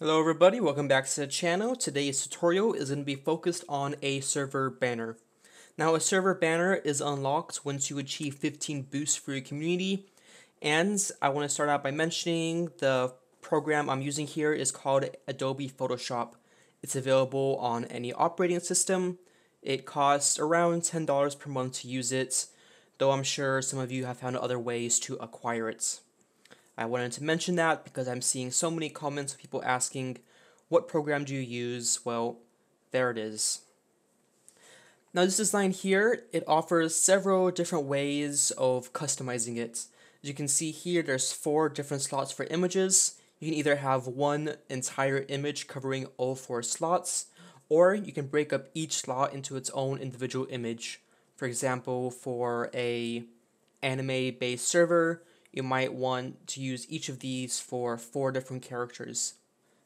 Hello everybody, welcome back to the channel. Today's tutorial is going to be focused on a server banner. Now a server banner is unlocked once you achieve 15 boosts for your community, and I want to start out by mentioning the program I'm using here is called Adobe Photoshop. It's available on any operating system. It costs around $10 per month to use it, though I'm sure some of you have found other ways to acquire it. I wanted to mention that because I'm seeing so many comments of people asking, what program do you use? Well, there it is. Now this design here, it offers several different ways of customizing it. As you can see here, there's 4 different slots for images. You can either have one entire image covering all 4 slots, or you can break up each slot into its own individual image. For example, for an anime-based server, you might want to use each of these for 4 different characters.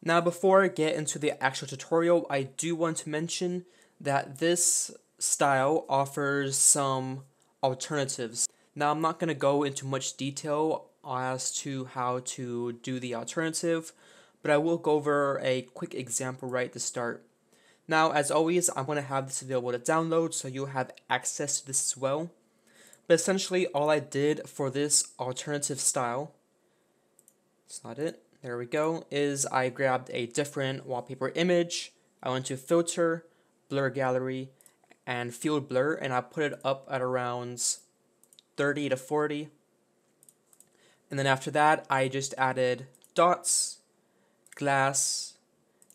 Now before I get into the actual tutorial, I do want to mention that this style offers some alternatives. Now I'm not going to go into much detail as to how to do the alternative, but I will go over a quick example right to start. Now as always, I'm going to have this available to download so you'll have access to this as well. But essentially all I did for this alternative style, that's not it, there we go, is I grabbed a different wallpaper image, I went to filter, blur gallery, and field blur, and I put it up at around 30 to 40. And then after that I just added dots, glass,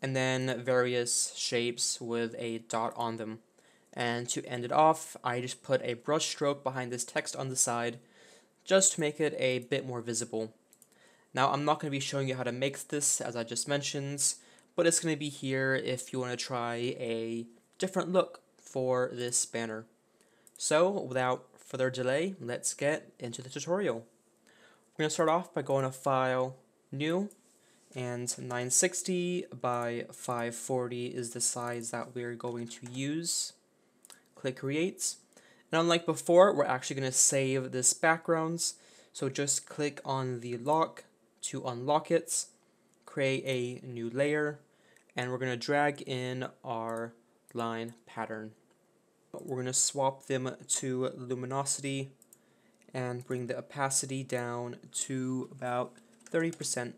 and then various shapes with a dot on them. And to end it off, I just put a brush stroke behind this text on the side just to make it a bit more visible. Now I'm not going to be showing you how to make this as I just mentioned, but it's going to be here if you want to try a different look for this banner. So without further delay, let's get into the tutorial. We're going to start off by going to File, New, and 960 by 540 is the size that we're going to use. Click Create, and unlike before, we're actually going to save this backgrounds, so just click on the lock to unlock it, create a new layer, and we're going to drag in our line pattern. We're going to swap them to luminosity and bring the opacity down to about 30%,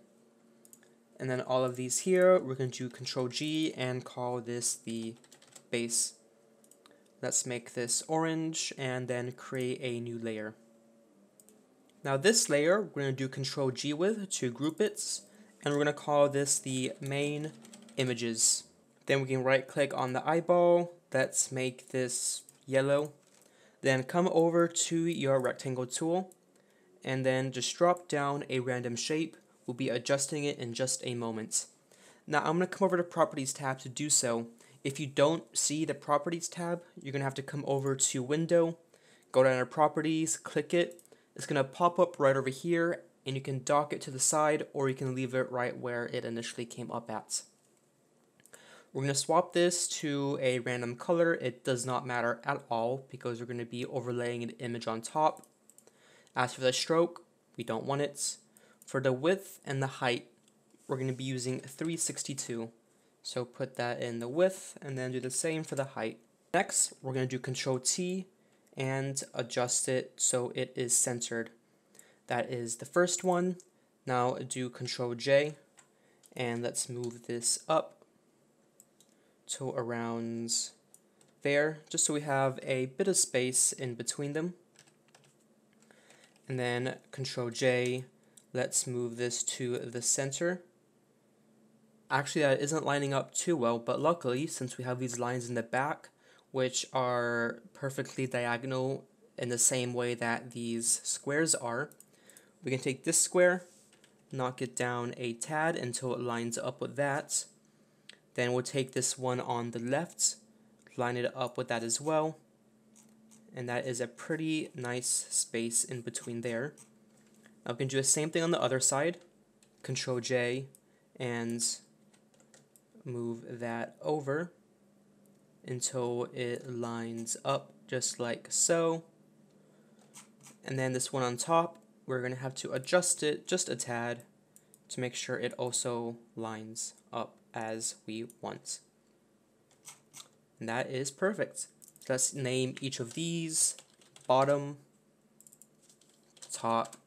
and then all of these here, we're going to do Control G and call this the base. Let's make this orange and then create a new layer. Now this layer we're going to do Control G with to group it, and we're going to call this the main images. Then we can right click on the eyeball, let's make this yellow. Then come over to your rectangle tool and then just drop down a random shape. We'll be adjusting it in just a moment. Now I'm going to come over to Properties tab to do so. If you don't see the Properties tab, you're going to have to come over to Window, go down to Properties, click it. It's going to pop up right over here, and you can dock it to the side, or you can leave it right where it initially came up at. We're going to swap this to a random color. It does not matter at all, because we're going to be overlaying an image on top. As for the stroke, we don't want it. For the width and the height, we're going to be using 362. So put that in the width, and then do the same for the height. Next, we're going to do Control T and adjust it so it is centered. That is the first one. Now do Control J, and let's move this up to around there, just so we have a bit of space in between them. And then Control J, let's move this to the center. Actually, that isn't lining up too well, but luckily, since we have these lines in the back, which are perfectly diagonal in the same way that these squares are, we can take this square, knock it down a tad until it lines up with that. Then we'll take this one on the left, line it up with that as well, and that is a pretty nice space in between there. Now we can do the same thing on the other side, Control J, and move that over until it lines up just like so. And then this one on top, we're going to have to adjust it just a tad to make sure it also lines up as we want. And that is perfect. So let's name each of these bottom, top,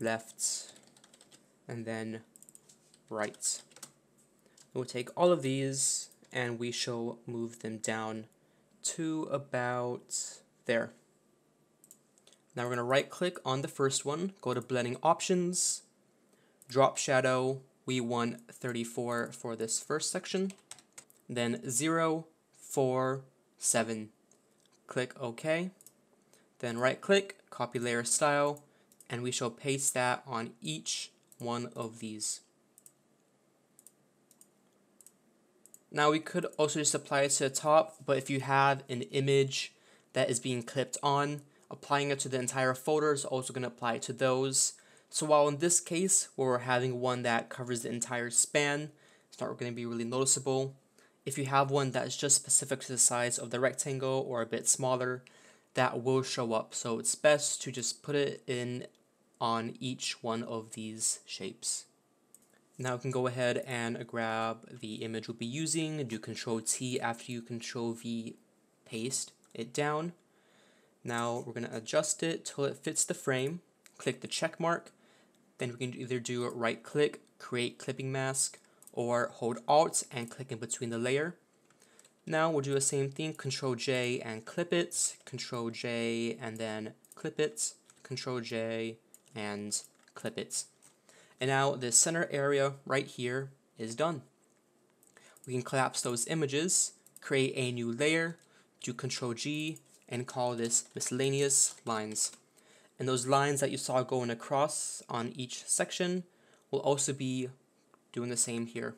left, and then right. We'll take all of these and we shall move them down to about there. Now we're going to right click on the first one, go to blending options, drop shadow. We want 34 for this first section, then 0, 4, 7. Click OK. Then right click, copy layer style, and we shall paste that on each one of these. Now we could also just apply it to the top, but if you have an image that is being clipped on, applying it to the entire folder is also going to apply to those. So while in this case, where we're having one that covers the entire span, it's not going to be really noticeable. If you have one that's just specific to the size of the rectangle or a bit smaller, that will show up. So it's best to just put it in on each one of these shapes. Now we can go ahead and grab the image we'll be using, do Control T after you Control V, paste it down. Now we're going to adjust it till it fits the frame, click the check mark, then we can either do a right click, create clipping mask, or hold Alt and click in between the layer. Now we'll do the same thing, Control J and clip it, Control J and then clip it, Control J and clip it. And now the center area right here is done. We can collapse those images, create a new layer, do Control G, and call this miscellaneous lines. And those lines that you saw going across on each section will also be doing the same here.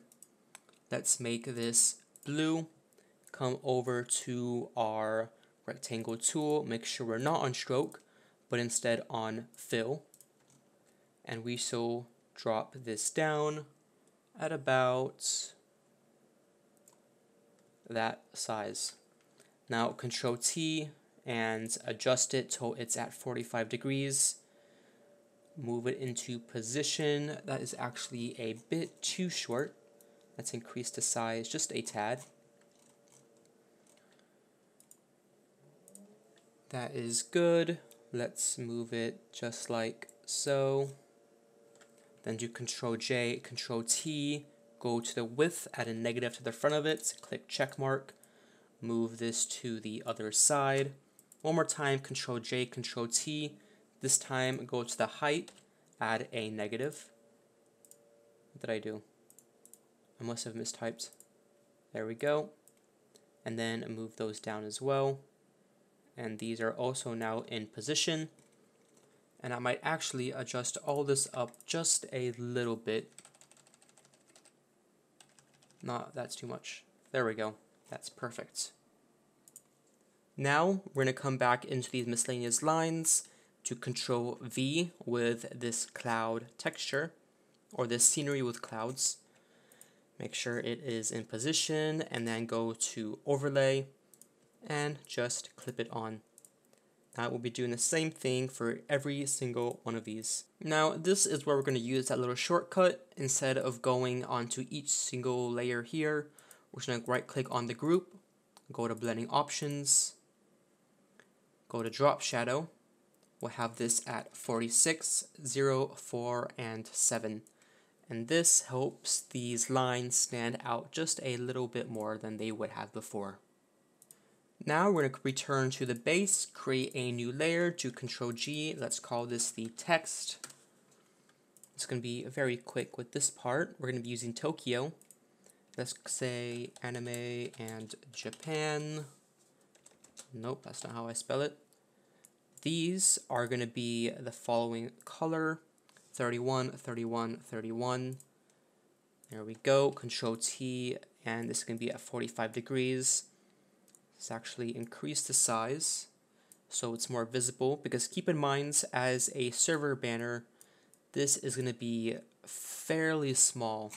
Let's make this blue. Come over to our rectangle tool, make sure we're not on stroke, but instead on fill. And we shall drop this down at about that size. Now Control T and adjust it till it's at 45 degrees. Move it into position. That is actually a bit too short. Let's increase the size just a tad. That is good. Let's move it just like so. Then do Control J, Control T, go to the width, add a negative to the front of it, click check mark, move this to the other side. One more time, Control J, Control T, this time go to the height, add a negative. What did I do? I must have mistyped. There we go. And then move those down as well. And these are also now in position. And I might actually adjust all this up just a little bit. No, that's too much. There we go. That's perfect. Now we're going to come back into these miscellaneous lines to Control V with this cloud texture, or this scenery with clouds. Make sure it is in position and then go to overlay and just clip it on. Now we'll be doing the same thing for every single one of these. Now this is where we're going to use that little shortcut. Instead of going onto each single layer here, we're just going to right click on the group, go to blending options, go to drop shadow. We'll have this at 46, 0, 4, and 7. And this helps these lines stand out just a little bit more than they would have before. Now we're going to return to the base, create a new layer, do Control G, let's call this the text. It's going to be very quick with this part. We're going to be using Tokyo. Let's say anime and Japan. Nope, that's not how I spell it. These are going to be the following color, 31, 31, 31. There we go, Control T, and this is going to be at 45 degrees. Let's actually increase the size so it's more visible, because keep in mind, as a server banner, this is going to be fairly small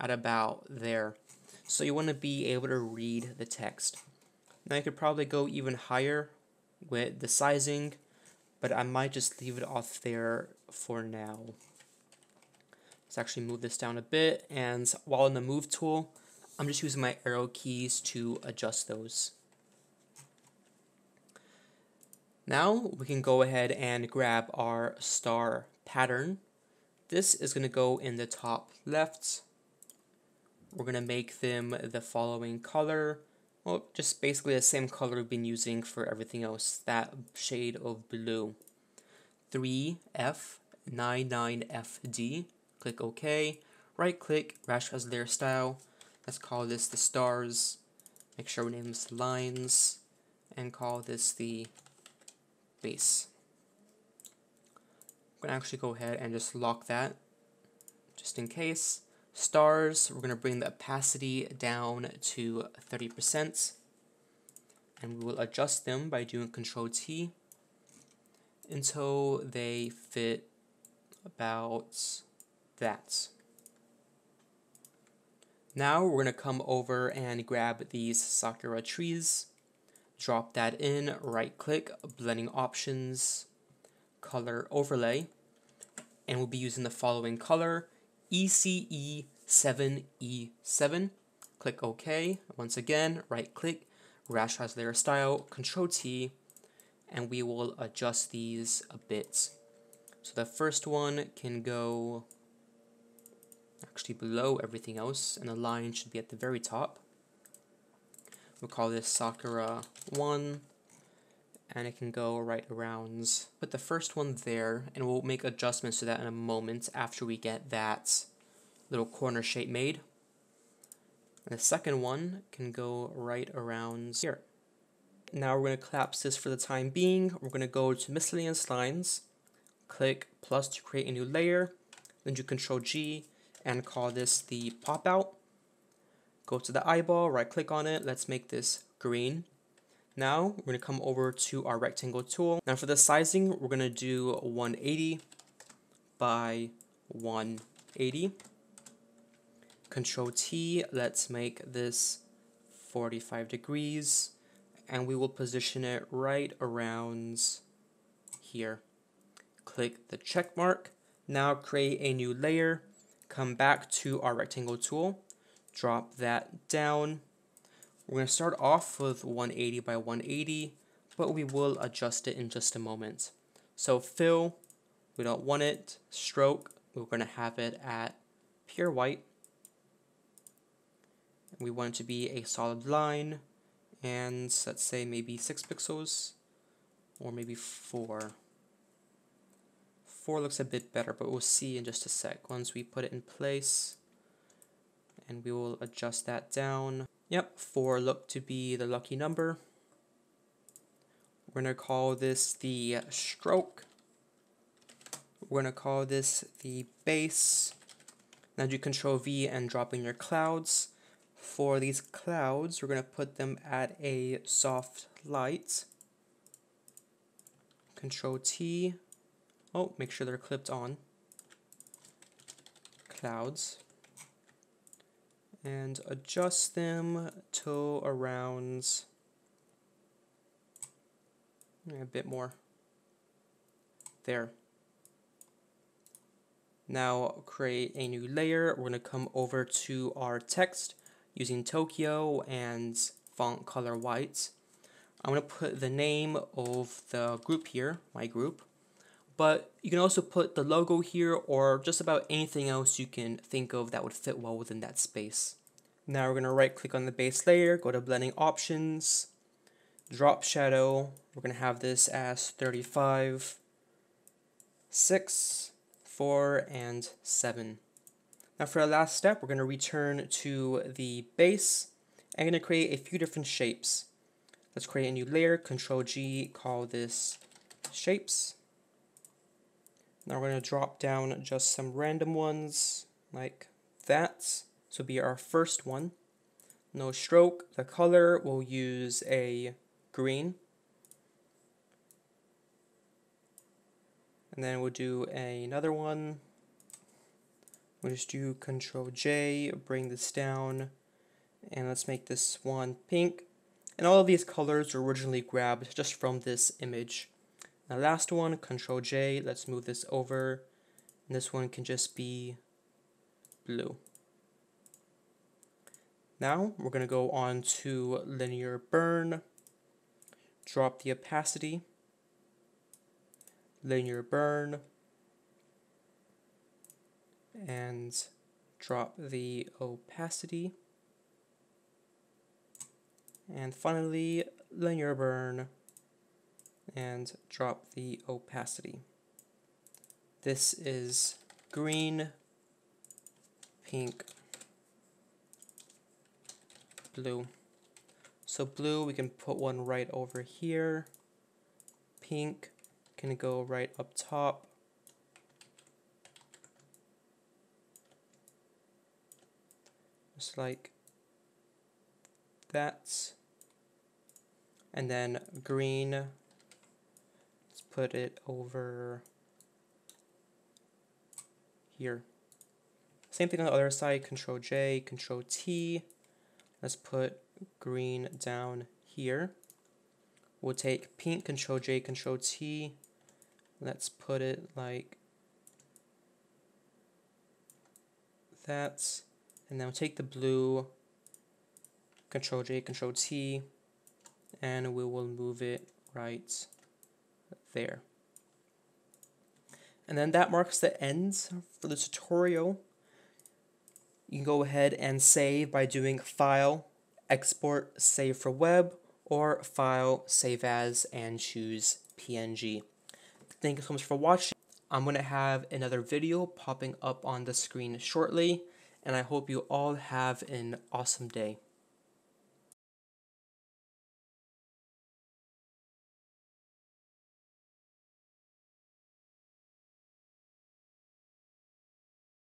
at about there. So you want to be able to read the text. Now you could probably go even higher with the sizing, but I might just leave it off there for now. Let's Let's actually move this down a bit, and while in the move tool, I'm just using my arrow keys to adjust those. Now we can go ahead and grab our star pattern. This is going to go in the top left. We're going to make them the following color. Well, just basically the same color we've been using for everything else, that shade of blue. 3F99FD. Click OK. Right click, raster as layer style. Let's call this the stars. Make sure we name this lines and call this the base. I'm going to actually go ahead and just lock that just in case. Stars, we're going to bring the opacity down to 30%, and we will adjust them by doing Control T until they fit about that. Now we're going to come over and grab these Sakura trees, drop that in, right click, blending options, color overlay, and we'll be using the following color, ECE7E7. Click OK. Once again, right click, rasterize layer style, Control T, and we will adjust these a bit. So the first one can go actually below everything else, and the line should be at the very top. We'll call this Sakura 1, and it can go right around. Put the first one there, and we'll make adjustments to that in a moment after we get that little corner shape made. And the second one can go right around here. Now we're going to collapse this for the time being. We're going to go to miscellaneous lines, click plus to create a new layer, then do Control G and call this the pop out. Go to the eyeball, right click on it, let's make this green. Now we're going to come over to our rectangle tool. Now for the sizing, we're going to do 180 by 180. Control T, let's make this 45 degrees, and we will position it right around here. Click the check mark. Now create a new layer, come back to our rectangle tool, drop that down. We're going to start off with 180 by 180, but we will adjust it in just a moment. So fill, we don't want it. Stroke, we're going to have it at pure white. We want it to be a solid line, and let's say maybe 6 pixels, or maybe 4. 4 looks a bit better, but we'll see in just a sec once we put it in place, and we will adjust that down. Yep, 4 looked to be the lucky number. We're going to call this the stroke. We're going to call this the base. Now do Control V and drop in your clouds. For these clouds, we're going to put them at a soft light. Control T. Oh, make sure they're clipped on. Clouds. And adjust them till around a bit more. There. Now create a new layer. We're going to come over to our text using Tokyo and font color white. I'm going to put the name of the group here, my group. But you can also put the logo here or just about anything else you can think of that would fit well within that space. Now we're going to right click on the base layer, go to blending options, drop shadow. We're going to have this as 35, 6, 4, and 7. Now for the last step, we're going to return to the base. I'm going to create a few different shapes. Let's create a new layer, Control G, call this shapes. Now we're going to drop down just some random ones like that. So be our first one. No stroke. The color, we'll use a green. And then we'll do another one. We'll just do Control J, bring this down, and let's make this one pink. And all of these colors were originally grabbed just from this image. The last one, Control J, let's move this over, and this one can just be blue. Now we're going to go on to linear burn, drop the opacity, linear burn, and drop the opacity, and finally linear burn and drop the opacity. This is green, pink, blue. So blue, we can put one right over here. Pink can go right up top. Just like that. And then green, let's put it over here. Same thing on the other side, Control J, Control T. Let's put green down here. We'll take pink, Control J, Control T. Let's put it like that. And then we'll take the blue, Control J, Control T, and we will move it right there. And then that marks the end for the tutorial. You can go ahead and save by doing File, Export, Save for Web, or File, Save As, and choose PNG. Thank you so much for watching. I'm going to have another video popping up on the screen shortly, and I hope you all have an awesome day.